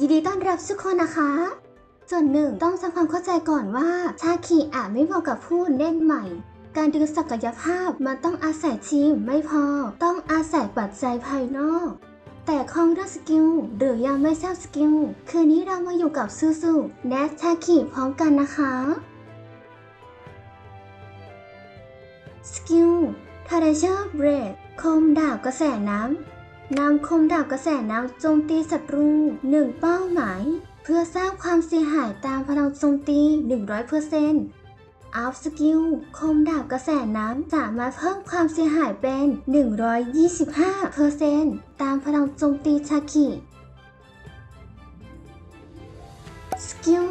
ยินดีต้อนรับทุกคนนะคะส่วนหนึ่งต้องทำความเข้าใจก่อนว่าชาคีอาจไม่เหมาะกับผู้เล่นใหม่การดึงศักยภาพมันต้องอาศัยทีมไม่พอต้องอาศัยปัจจัยภายนอกแต่ของเรื่องสกิลหรือยังไม่ทราบสกิลคืนนี้เรามาอยู่กับซูๆและชาคีพร้อมกันนะคะสกิลทาร์เรเชอร์เบรดคมดาบกระแสน้ำนำคมดาบกระแสน้ำโจมตีศัตรู1เป้าหมายเพื่อสร้างความเสียหายตามพลังโจมตี 100%อัพสกิลคมดาบกระแสน้ำสามารถเพิ่มความเสียหายเป็น 125% ตามพลังโจมตีชาคิสกิล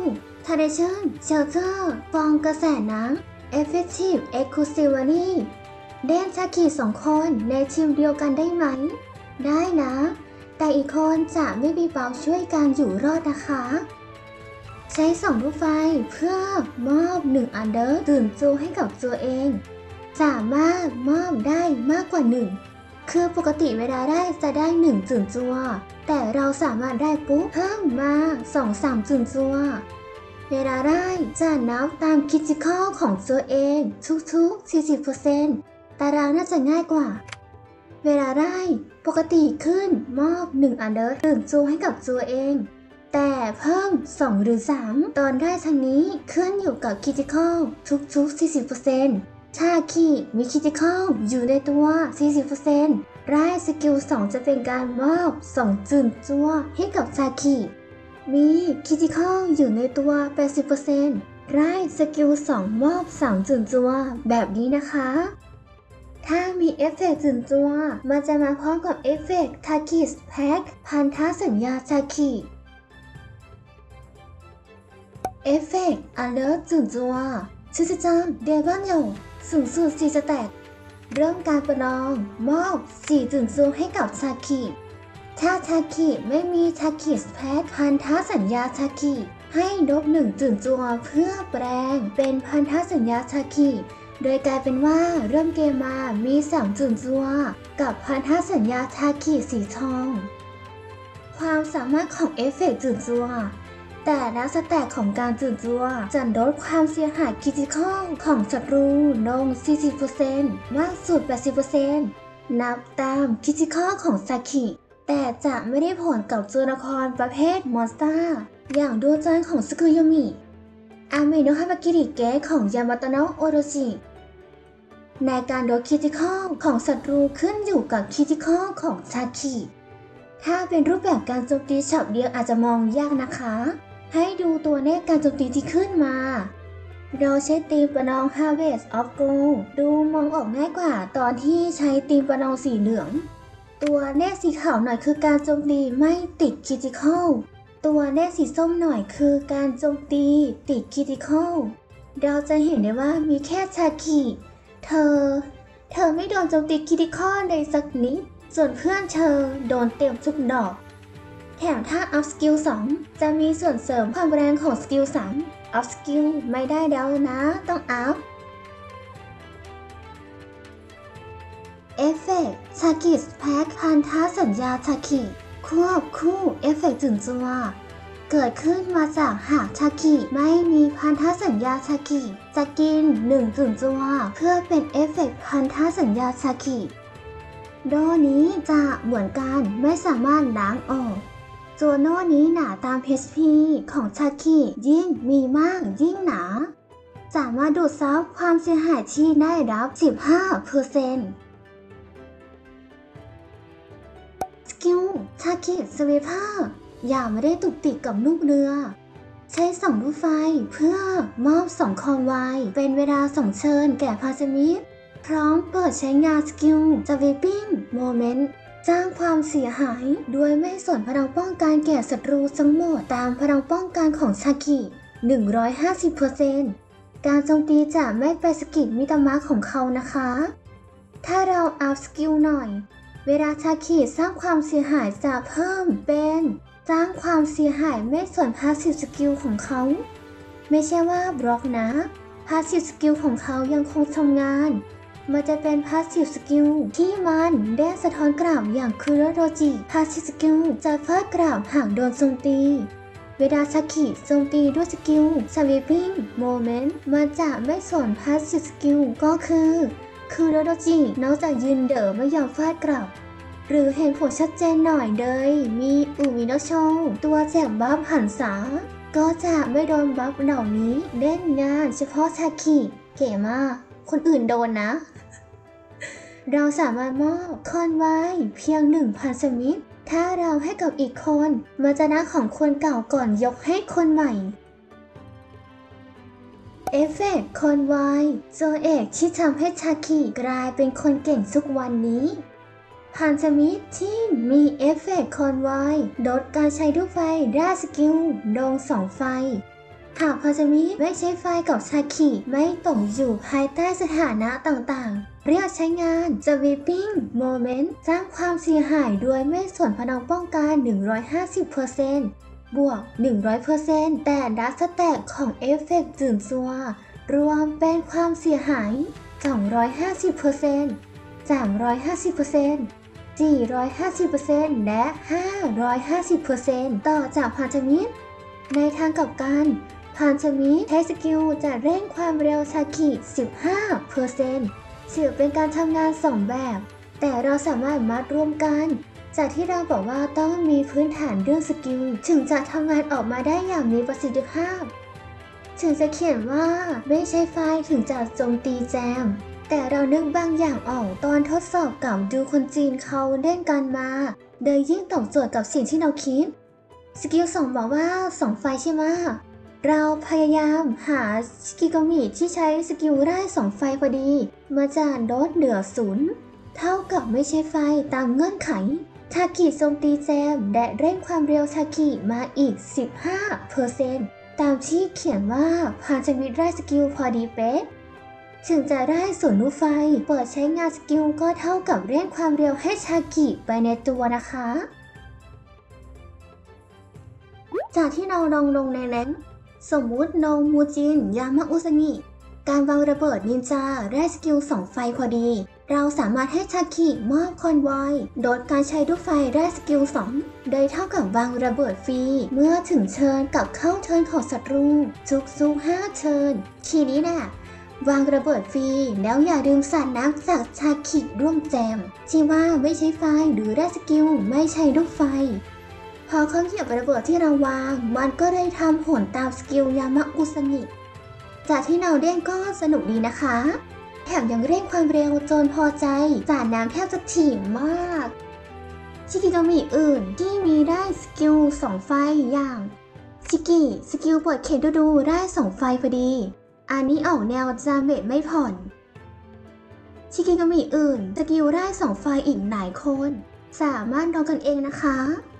ทาร์เรเชอร์เชลเตอร์ฟองกระแสน้ำ Effective Exclusively เด่นชาคิ2คนในทีมเดียวกันได้ไหมได้นะแต่อีกคนจะไม่มีเบาช่วยการอยู่รอดนะคะใช้2ลูกไฟเพื่อมอบ1อันเดอร์ตื่นจูให้กับตัวเองสามารถมอบได้มากกว่า1คือปกติเวลาได้จะได้1ตื่นจูแต่เราสามารถได้ปุ๊บเพิ่มมา2-3ตื่นจูเวลาได้จะนับตามคิจิคอลของตัวเองทุกๆ 40% ตารางน่าจะง่ายกว่าเวลาได้ปกติขึ้นมอบ1อันเดอร์ตื่นจูให้กับตัวเองแต่เพิ่ม2หรือ3ตอนได้ทั้งนี้ขึ้นอยู่กับคิติคอลทุกๆ 40% ชาคีมีคิติคอลอยู่ในตัว 40% ได้สกิล2จะเป็นการมอบ2จื่นจัวให้กับชาคีมีคิติคอลอยู่ในตัว 80% ได้สกิล2มอบ3จื่นจัวแบบนี้นะคะถ้ามีเอฟเฟกต์จื่นจัวมันจะมาพร้อมกับเอฟเฟกต์ชาคีสแพ็กพันธสัญญาชาคีเอฟเฟกต์อันเดอร์จื่นจัวชื่อจังเดบันโยสูงสุด4สแต็กเริ่มการประลองมอบ4จื่นจัวให้กับชาคีถ้าชาคีไม่มีชาคีสแพทพันธสัญญาชาคีให้ลบ1จื่นจัวเพื่อแปลงเป็นพันธสัญญาชาคีโดยกลายเป็นว่าเริ่มเกมมามี3จื่นจัวกับพันธสัญญาชาคีสีทองความสามารถของเอฟเฟกต์จื่นจัวแต่ละสแต็กของการจื่นจั่วจะลดความเสียหายคริติคอลของศัตรูลง 40% มากสุด 80% นับตามคริติคอลของซาคิแต่จะไม่ได้ผลกับตัวละครประเภทมอนสเตอร์อย่างโดจันของซึคุโยมิอาเมโนะฮามากิริเกะของยามาโตโนะโอโรชิในการลดคริติคอลของศัตรูขึ้นอยู่กับคริติคอลของซาคิถ้าเป็นรูปแบบการโจมตีฉับเดียวอาจจะมองยากนะคะให้ดูตัวเลขการโจมตีที่ขึ้นมาเราใช้ตีมประนอง Harvest of Gold ดูมองออกง่ายกว่าตอนที่ใช้ตีมประนองสีเหลืองตัวเลขสีขาวหน่อยคือการโจมตีไม่ติด Critical ตัวเลขสีส้มหน่อยคือการโจมตีติด Critical เราจะเห็นได้ว่ามีแค่ชาคีเธอไม่โดนโจมตี Critical เลยสักนิดส่วนเพื่อนเธอโดนเต็มทุกดอกแถมถ้าอัพสกิล2จะมีส่วนเสริมความแรงของสกิล3อัพสกิลไม่ได้แล้วนะต้องอัพเอฟเฟกต์ชาคิสแพ็กพันธสัญญาชาคิควบคู่เอฟเฟกต์จื่นจั่วเกิดขึ้นมาจากหากชาคิไม่มีพันธสัญญาชาคิจะกิน1จื่นจั่วเพื่อเป็นเอฟเฟกต์พันธสัญญาชาคิโน่นี้จะเหมือนกันไม่สามารถล้างออกตัวโน่นี้หนาตาม HP ของชาคียิ่งมีมากยิ่งหนาสามารถดูดซับความเสียหายที่ได้รับ 15% สกิลชาคีสวีเปอร์อย่าไม่ได้ตุกติกกับลูกเรือใช้2ลูกไฟเพื่อมอบ2คอมไวเป็นเวลา2เชิญแก่พาสมิทพร้อมเปิดใช้งานสกิล Sweeping Moment สร้างความเสียหายด้วยไม่สนพลังป้องกันแก่ศัตรูทั้งหมดตามพลังป้องกันของชาคิ 150% การโจมตีจะไม่ไปสกิดมิตรมาของเขานะคะถ้าเราอัพสกิลหน่อยเวลาชาคิสร้างความเสียหายจะเพิ่มเป็นสร้างความเสียหายไม่สน Passive สกิลของเขาไม่ใช่ว่าบล็อกนะ Passive สกิลของเขายังคงทำงาน มันจะเป็น Passive Skill ที่มันเด้งสะท้อนกราบอย่างคุโรโรจิ Passive Skill จะฟาดกราบห่างโดนโจมตีเวลาซากิโจมตีด้วยสกิล Sweeping Moment มันจะไม่สน Passive Skill ก็คือคุโรโรจินอกจากยืนเด๋อไม่ยอมฟาดกราบหรือเห็นผลชัดเจนหน่อยเลยมีอุมิโนโชตัวแจกบัฟหันษาก็จะไม่โดนบัฟเหล่านี้เล่นงานเฉพาะซากิเก๋มากคนอื่นโดนนะเราสามารถมอบConvoyเพียง 1,000 สมิธถ้าเราให้กับอีกคนมาจนะของคนเก่าก่อนยกให้คนใหม่เอฟเฟกต์Convoyโจเอกที่ทำให้ซากิกลายเป็นคนเก่งทุกวันนี้พันสมิธที่มีเอฟเฟกต์Convoyลดการใช้ลูกไฟได้สกิลลง2ไฟหากพันสมิธไม่ใช้ไฟกับซากิไม่ตกอยู่ภายใต้สถานะต่างๆเรียกใช้งาน Sweeping Moment สร้างความเสียหายโดยไม่ส่วนพลังป้องกัน 150% บวก 100% แต่ดัชสแต็กของเอฟเฟกต์จื่นซัวรวมเป็นความเสียหาย 250%350% 450% และ 550% ต่อจากพันธมิตรในทางกลับกันพันธมิตรใช้สกิลจะเร่งความเร็วซากิ 15% ถือเป็นการทำงาน2แบบ แต่เราสามารถมัดรวมกันจากที่เราบอกว่าต้องมีพื้นฐานเรื่องสกิลถึงจะทำงานออกมาได้อย่างมีประสิทธิภาพถึงจะเขียนว่าไม่ใช่ไฟถึงจะโจมตีแจมแต่เรานึกบางอย่างออกตอนทดสอบกับดูคนจีนเขาเล่นกันมาเลยยิ่งตอบโจทย์กับสิ่งที่เราคิดสกิล2บอกว่า2ไฟใช่ไหมเราพยายามหาสกิกามิที่ใช้สกิลได้2ไฟพอดีมาจานลดเหลือ0เท่ากับไม่ใช่ไฟตามเงื่อนไขซากิโจมตีแจมและเร่งความเร็วซากิมาอีก 15% ตามที่เขียนว่าพาจะมีได้สกิลพอดีเป๊ะถึงจะได้ส่วนลูกไฟเปิดใช้งานสกิลก็เท่ากับเร่งความเร็วให้ซากิไปในตัวนะคะจากที่เราลงในแรงสมมุติโนมูจินยามาอุซางิการวางระเบิดนินจาได้สกิล2ไฟพอดีเราสามารถให้ซากิมอบConvoyลดการใช้ลูกไฟได้สกิล2โดยเท่ากับวางระเบิดฟรีเมื่อถึงเชิญกับเข้าเชิญของศัตรูทุก5เชิญทีนี้นะวางระเบิดฟรีแล้วอย่าลืมสาดน้ำจากซากิร่วมแจมที่ว่าไม่ใช้ไฟหรือได้สกิลไม่ใช้ลูกไฟพอเขาเหยียบระเบิดที่เราวางมันก็ได้ทำผลตามสกิลยามะอุซางิจากที่เราเล่นก็สนุกดีนะคะแถมยังเร่งความเร็วจนพอใจสาดน้ำแทบจะถี่มากชิกิกามิอื่นที่มีได้สกิล2ไฟอย่างชิกิสกิลเปิดเขตดูได้2ไฟพอดีอันนี้ออกแนวจามเบตไม่ผ่อนชิกิกามิอื่นสกิลได้2ไฟอีกหลายคนสามารถลองกันเองนะคะ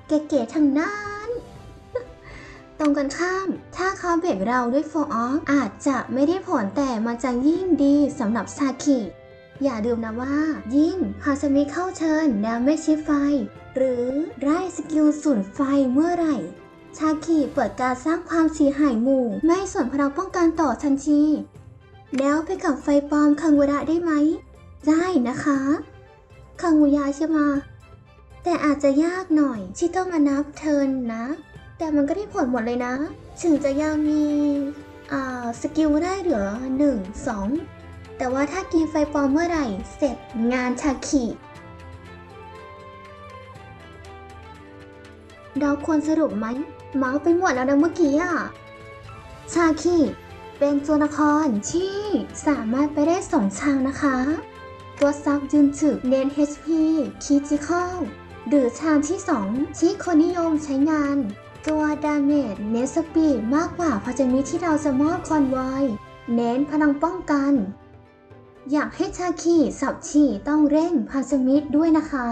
เก๋ๆทั้งนั้นตรงกันข้ามถ้าเขาเบรกเราด้วยโฟร์ออฟอาจจะไม่ได้ผลแต่มันจะยิ่งดีสำหรับซากิอย่าลืมนะว่ายิ่งพาสมิเข้าเชิญแล้วไม่ใช้ไฟหรือได้สกิลสูญไฟเมื่อไหร่ซากิเปิดการสร้างความเสียหายหมู่ไม่ส่วนพลังป้องกันต่อทันทีแล้วไปกับไฟปลอมคังวุระได้ไหมได้นะคะคังวุยาใช่ไหมแต่อาจจะยากหน่อยที่ต้องมานับเทิร์นนะแต่มันก็ได้ผลหมดเลยนะถึงจะยังมีสกิลได้เหลือ1-2แต่ว่าถ้ากินไฟปลอมเมื่อไหร่เสร็จงานซากิเราควรสรุปไหมเมาไปหมดแล้วนะเมื่อกี้ซากิเป็นตัวละครที่สามารถไปได้2ทางนะคะตัวซับยืนถึกเน้น HP คิจิคอลหรือทางที่2ที่คนนิยมใช้งานตัวดาเมจเน้นสปีดมากกว่าพอจะมีที่เราจะมอบConvoyเน้นพลังป้องกันอยากให้ซากิสับฉี่ต้องเร่งพันสมิธด้วยนะคะ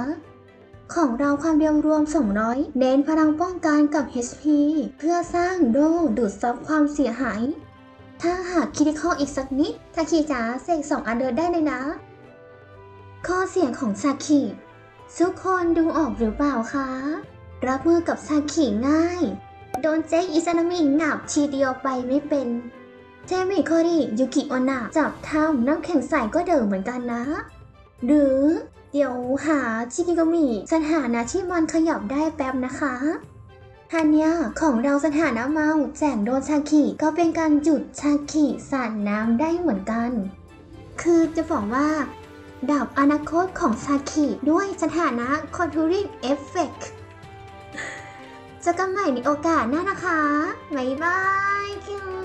ของเราความเร็วรวม200เน้นพลังป้องกันกับ HP เพื่อสร้างโดดูดซับความเสียหายถ้าหากคิดข้ออีกสักนิดซากิจ๋าเสก2อันเดินได้เลยนะข้อเสียงของซากิทุกคนดูออกหรือเปล่าคะรับมือกับซากิง่ายโดนเจ๊อิซานามิหนับทีเดียวไปไม่เป็น เทมิโคริยูกิโอนะจับทำน้ำแข็งใสก็เดิมเหมือนกันนะหรือเดี๋ยวหาชิกิโกมิสถานะที่มันขยับได้แป๊บนะคะทันเนี่ยของเราสถานะเมาแจงโดนชาคิก็เป็นการหยุดชาคิสาดน้ำได้เหมือนกันคือจะบอกว่าดับอนาคตของชาคิด้วยสถานะ Contouring Effect จะกันใหม่ในโอกาสหน้านะคะบ๊ายบาย